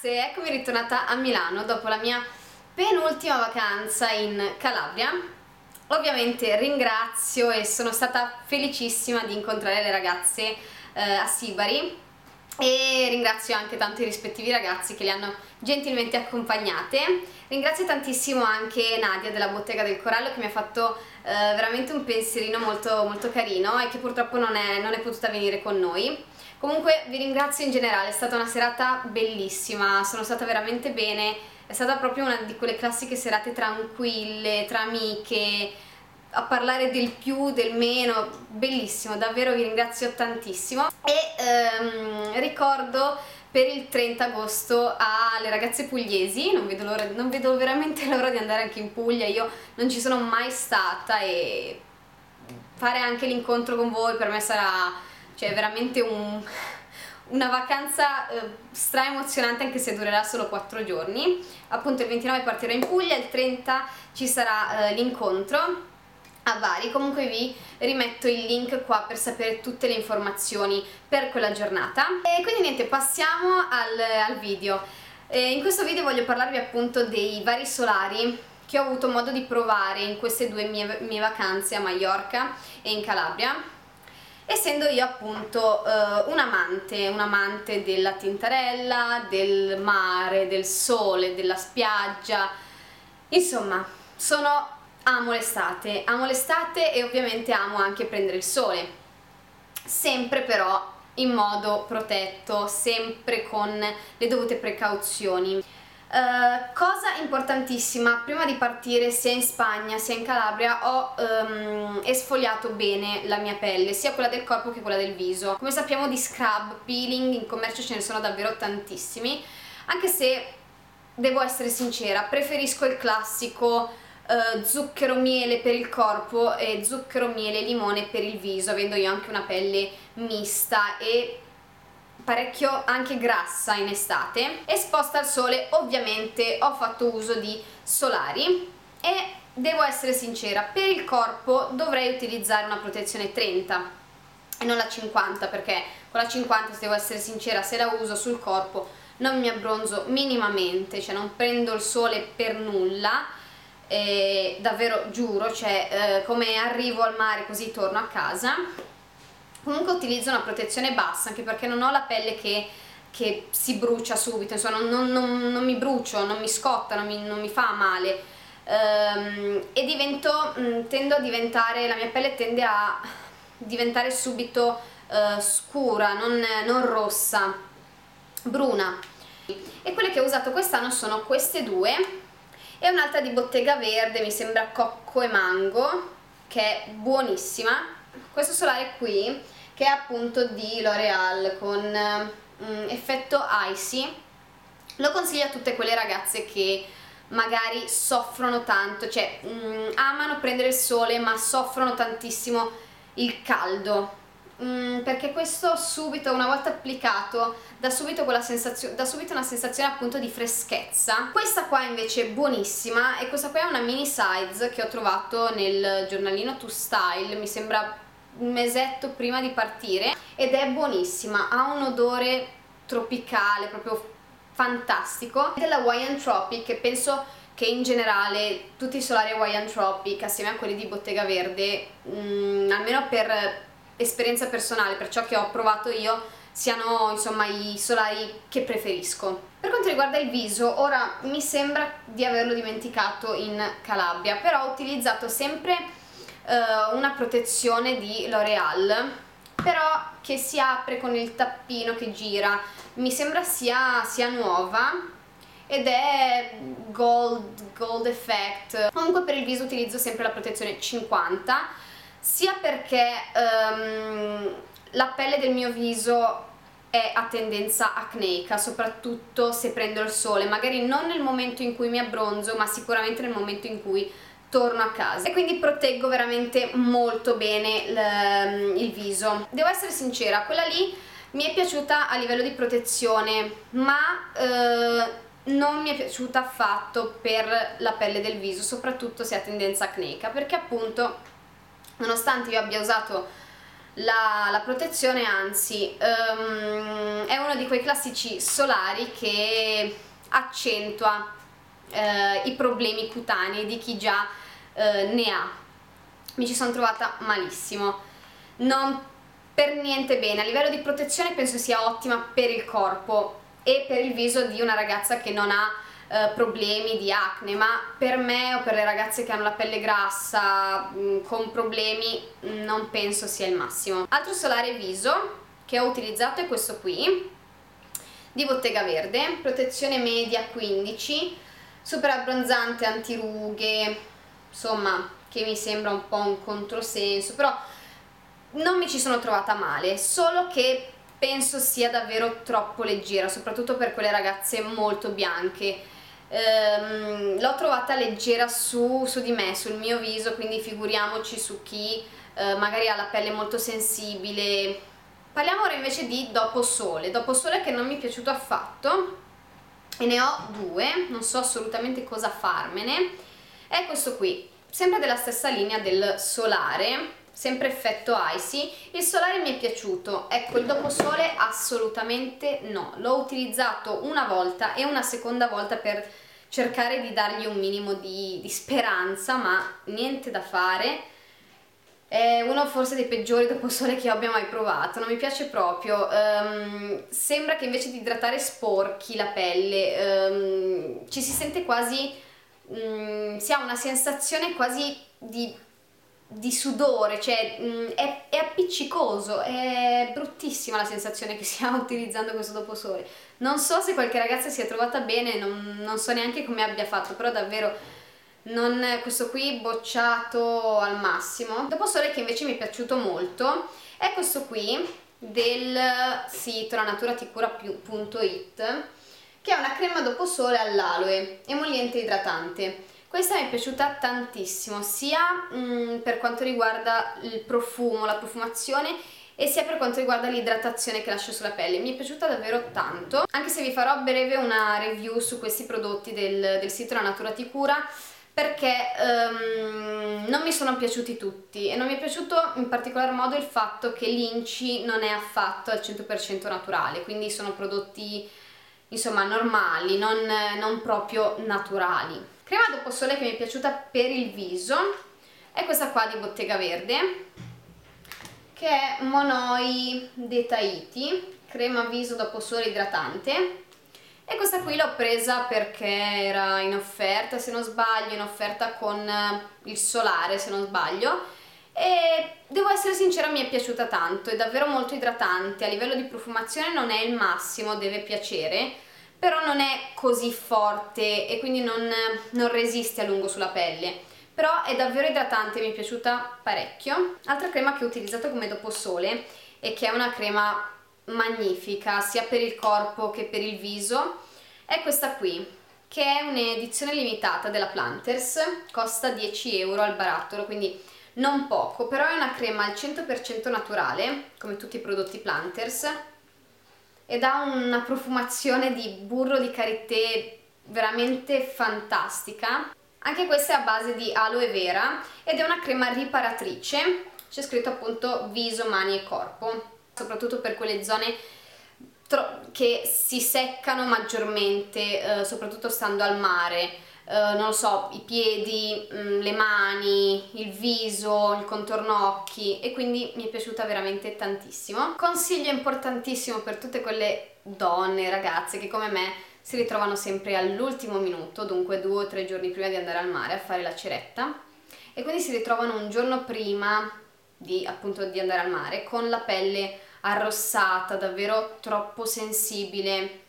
ragazze, eccomi ritornata a Milano dopo la mia penultima vacanza in Calabria. Ovviamente ringrazio e sono stata felicissima di incontrare le ragazze a Sibari e ringrazio anche tanto i rispettivi ragazzi che le hanno gentilmente accompagnate. Ringrazio tantissimo anche Nadia della Bottega del Corallo che mi ha fatto veramente un pensierino molto carino e che purtroppo non è potuta venire con noi. Comunque vi ringrazio in generale, è stata una serata bellissima, sono stata veramente bene, è stata proprio una di quelle classiche serate tranquille, tra amiche, a parlare del più, del meno, bellissimo, davvero vi ringrazio tantissimo. E ricordo per il 30 agosto alle ragazze pugliesi, non vedo veramente l'ora di andare anche in Puglia, io non ci sono mai stata e fare anche l'incontro con voi per me sarà... cioè veramente una vacanza stra emozionante, anche se durerà solo 4 giorni. Appunto il 29 partirò in Puglia, il 30 ci sarà l'incontro a Bari. Comunque vi rimetto il link qua per sapere tutte le informazioni per quella giornata. E quindi niente, passiamo al video. In questo video voglio parlarvi appunto dei vari solari che ho avuto modo di provare in queste due mie vacanze a Maiorca e in Calabria. Essendo io appunto un amante della tintarella, del mare, del sole, della spiaggia, insomma amo l'estate e ovviamente amo anche prendere il sole, sempre però in modo protetto, sempre con le dovute precauzioni. Cosa importantissima, prima di partire sia in Spagna sia in Calabria ho esfoliato bene la mia pelle, sia quella del corpo che quella del viso. Come sappiamo di scrub, peeling, in commercio ce ne sono davvero tantissimi, anche se devo essere sincera, preferisco il classico zucchero miele per il corpo e zucchero miele limone per il viso, avendo io anche una pelle mista e parecchio anche grassa in estate. Esposta al sole ovviamente ho fatto uso di solari e devo essere sincera, per il corpo dovrei utilizzare una protezione 30 e non la 50, perché con la 50, se devo essere sincera, se la uso sul corpo non mi abbronzo minimamente, cioè non prendo il sole per nulla, davvero giuro, cioè come arrivo al mare così torno a casa. Comunque utilizzo una protezione bassa, anche perché non ho la pelle che si brucia subito, insomma non mi brucio, non mi scotta, non mi fa male, e la mia pelle tende a diventare subito scura, non rossa, bruna. E quelle che ho usato quest'anno sono queste due e un'altra di Bottega Verde, mi sembra cocco e mango, che è buonissima. Questo solare qui, che è appunto di L'Oréal con effetto icy, lo consiglio a tutte quelle ragazze che magari soffrono tanto, cioè amano prendere il sole ma soffrono tantissimo il caldo, perché questo subito, una volta applicato, dà subito una sensazione appunto di freschezza. Questa qua invece è buonissima e questa qua è una mini size che ho trovato nel giornalino To Style, mi sembra un mesetto prima di partire, ed è buonissima, ha un odore tropicale proprio fantastico, della Hawaiian Tropic, che penso che in generale tutti i solari Hawaiian Tropic assieme a quelli di Bottega Verde, almeno per esperienza personale, per ciò che ho provato io, siano insomma i solari che preferisco. Per quanto riguarda il viso, ora mi sembra di averlo dimenticato in Calabria, però ho utilizzato sempre una protezione di L'Oréal, però che si apre con il tappino che gira, mi sembra sia nuova ed è gold effect. Comunque per il viso utilizzo sempre la protezione 50, sia perché la pelle del mio viso è a tendenza acneica, soprattutto se prendo il sole, magari non nel momento in cui mi abbronzo, ma sicuramente nel momento in cui torno a casa, e quindi proteggo veramente molto bene il viso. Devo essere sincera, quella lì mi è piaciuta a livello di protezione, ma non mi è piaciuta affatto per la pelle del viso, soprattutto se ha tendenza acneica, perché appunto nonostante io abbia usato la protezione, anzi è uno di quei classici solari che accentua i problemi cutanei di chi già ne ha. Mi ci sono trovata malissimo, non per niente bene. A livello di protezione penso sia ottima per il corpo e per il viso di una ragazza che non ha problemi di acne, ma per me o per le ragazze che hanno la pelle grassa con problemi non penso sia il massimo. Altro solare viso che ho utilizzato è questo qui di Bottega Verde, protezione media 15, super abbronzante, antirughe, insomma, che mi sembra un po' un controsenso, però non mi ci sono trovata male, solo che penso sia davvero troppo leggera, soprattutto per quelle ragazze molto bianche. L'ho trovata leggera su di me, sul mio viso, quindi figuriamoci su chi magari ha la pelle molto sensibile. Parliamo ora invece di doposole che non mi è piaciuto affatto, e ne ho due, non so assolutamente cosa farmene. È questo qui, sempre della stessa linea del solare, sempre effetto icy. Il solare mi è piaciuto, ecco il doposole assolutamente no. L'ho utilizzato una volta e una seconda volta per cercare di dargli un minimo di speranza, ma niente da fare. È uno forse dei peggiori doposole che abbia mai provato, non mi piace proprio. Sembra che invece di idratare sporchi la pelle, ci si sente quasi, si ha una sensazione quasi di sudore, cioè è appiccicoso, è bruttissima la sensazione che si ha utilizzando questo doposole. Non so se qualche ragazza si è trovata bene, non so neanche come abbia fatto, però davvero non, questo qui bocciato al massimo. Doposole che invece mi è piaciuto molto è questo qui del sito naturaticura.it, che è una crema doposole all'aloe emolliente idratante. Questa mi è piaciuta tantissimo, sia per quanto riguarda il profumo, la profumazione, e sia per quanto riguarda l'idratazione che lascia sulla pelle. Mi è piaciuta davvero tanto, anche se vi farò a breve una review su questi prodotti del sito La Naturaticura, perché non mi sono piaciuti tutti, e non mi è piaciuto in particolar modo il fatto che l'inci non è affatto al 100% naturale, quindi sono prodotti insomma normali, non proprio naturali. Crema doposole che mi è piaciuta per il viso è questa qua di Bottega Verde, che è Monoi de Tahiti, crema viso doposole idratante, e questa qui l'ho presa perché era in offerta, se non sbaglio, in offerta con il solare, se non sbaglio, e devo essere sincera, mi è piaciuta tanto, è davvero molto idratante. A livello di profumazione non è il massimo, deve piacere, però non è così forte e quindi non resiste a lungo sulla pelle, però è davvero idratante, mi è piaciuta parecchio. Altra crema che ho utilizzato come doposole, e che è una crema magnifica sia per il corpo che per il viso, è questa qui, che è un'edizione limitata della Planters, costa 10 euro al barattolo, quindi non poco, però è una crema al 100% naturale, come tutti i prodotti Planters, ed ha una profumazione di burro di karité veramente fantastica. Anche questa è a base di aloe vera ed è una crema riparatrice, c'è scritto appunto viso, mani e corpo, soprattutto per quelle zone che si seccano maggiormente, soprattutto stando al mare, non lo so, i piedi, le mani, il viso, il contorno occhi, e quindi mi è piaciuta veramente tantissimo. Consiglio importantissimo per tutte quelle donne, ragazze che come me si ritrovano sempre all'ultimo minuto, dunque 2 o 3 giorni prima di andare al mare a fare la ceretta, e quindi si ritrovano un giorno prima appunto di andare al mare con la pelle arrossata, davvero troppo sensibile,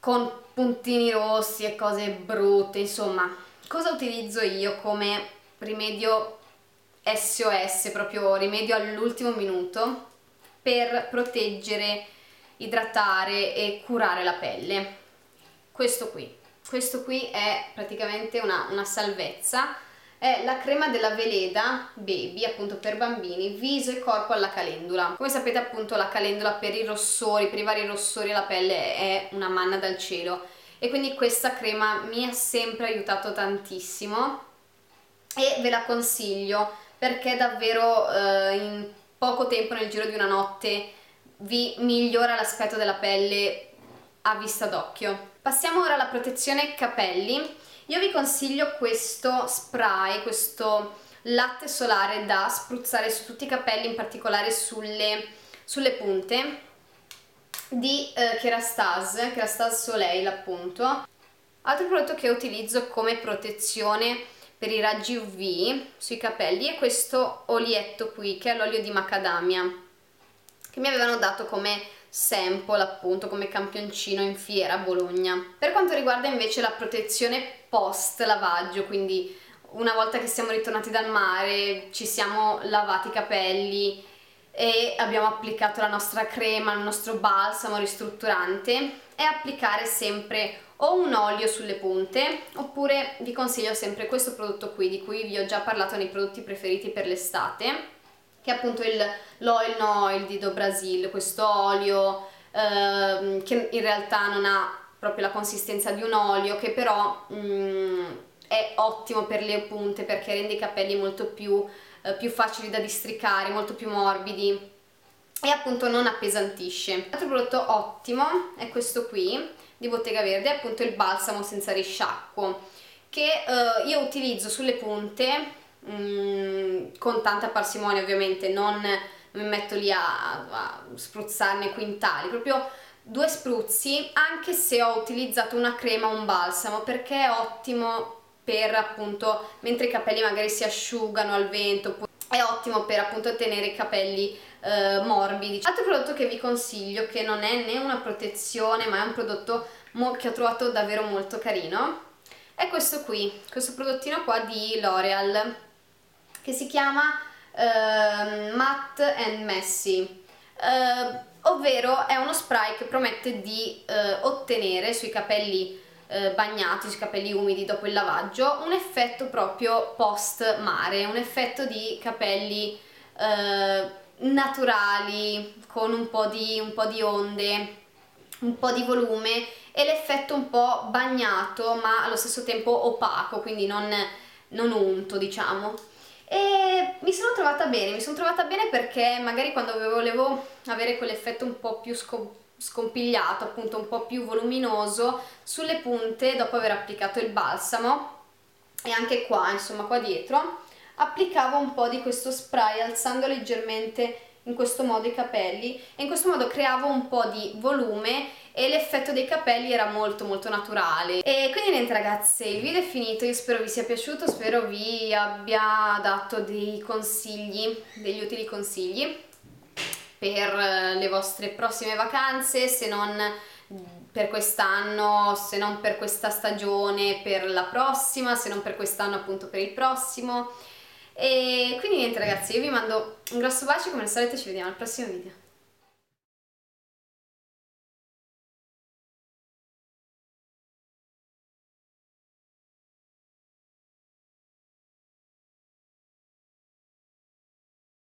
con puntini rossi e cose brutte. Insomma, cosa utilizzo io come rimedio SOS, proprio rimedio all'ultimo minuto, per proteggere, idratare e curare la pelle? Questo qui è praticamente una salvezza, è la crema della Veleda Baby, appunto per bambini, viso e corpo alla calendula. Come sapete, appunto, la calendula per i rossori, per i vari rossori alla pelle, è una manna dal cielo, e quindi questa crema mi ha sempre aiutato tantissimo e ve la consiglio perché davvero in poco tempo, nel giro di una notte, vi migliora l'aspetto della pelle a vista d'occhio. Passiamo ora alla protezione capelli. Io vi consiglio questo spray, questo latte solare da spruzzare su tutti i capelli, in particolare sulle punte, di Kerastase Soleil appunto. Altro prodotto che utilizzo come protezione per i raggi UV sui capelli è questo olietto qui, che è l'olio di macadamia, che mi avevano dato come sample appunto, come campioncino in fiera a Bologna. Per quanto riguarda invece la protezione post lavaggio, quindi una volta che siamo ritornati dal mare, ci siamo lavati i capelli e abbiamo applicato la nostra crema, il nostro balsamo ristrutturante, è applicare sempre o un olio sulle punte, oppure vi consiglio sempre questo prodotto qui, di cui vi ho già parlato nei prodotti preferiti per l'estate, che è appunto l'Oil No Oil di Do Brasil, questo olio che in realtà non ha proprio la consistenza di un olio, che però è ottimo per le punte, perché rende i capelli molto più facili da districare, molto più morbidi, e appunto non appesantisce. Altro prodotto ottimo è questo qui di Bottega Verde, è appunto il balsamo senza risciacquo, che io utilizzo sulle punte con tanta parsimonia ovviamente, non mi metto lì a spruzzarne quintali, proprio due spruzzi, anche se ho utilizzato una crema o un balsamo, perché è ottimo per appunto, mentre i capelli magari si asciugano al vento, è ottimo per appunto tenere i capelli morbidi. Altro prodotto che vi consiglio, che non è né una protezione ma è un prodotto che ho trovato davvero molto carino, è questo qui, questo prodottino qua di L'Oréal, che si chiama Matt and Messy, ovvero è uno spray che promette di ottenere sui capelli bagnati, sui capelli umidi dopo il lavaggio, un effetto proprio post mare, un effetto di capelli naturali, con un po' di onde, un po' di volume, e l'effetto un po' bagnato ma allo stesso tempo opaco, quindi non unto, diciamo. E mi sono trovata bene perché magari quando volevo avere quell'effetto un po' più scompigliato, appunto un po' più voluminoso sulle punte, dopo aver applicato il balsamo, e anche qua, insomma qua dietro, applicavo un po' di questo spray alzando leggermente in questo modo i capelli, e in questo modo creavo un po' di volume e l'effetto dei capelli era molto molto naturale. E quindi niente ragazze, il video è finito, io spero vi sia piaciuto, spero vi abbia dato dei consigli, degli utili consigli per le vostre prossime vacanze, se non per quest'anno, se non per questa stagione, per la prossima, se non per quest'anno appunto per il prossimo. E quindi niente ragazzi, io vi mando un grosso bacio, come al solito ci vediamo al prossimo video.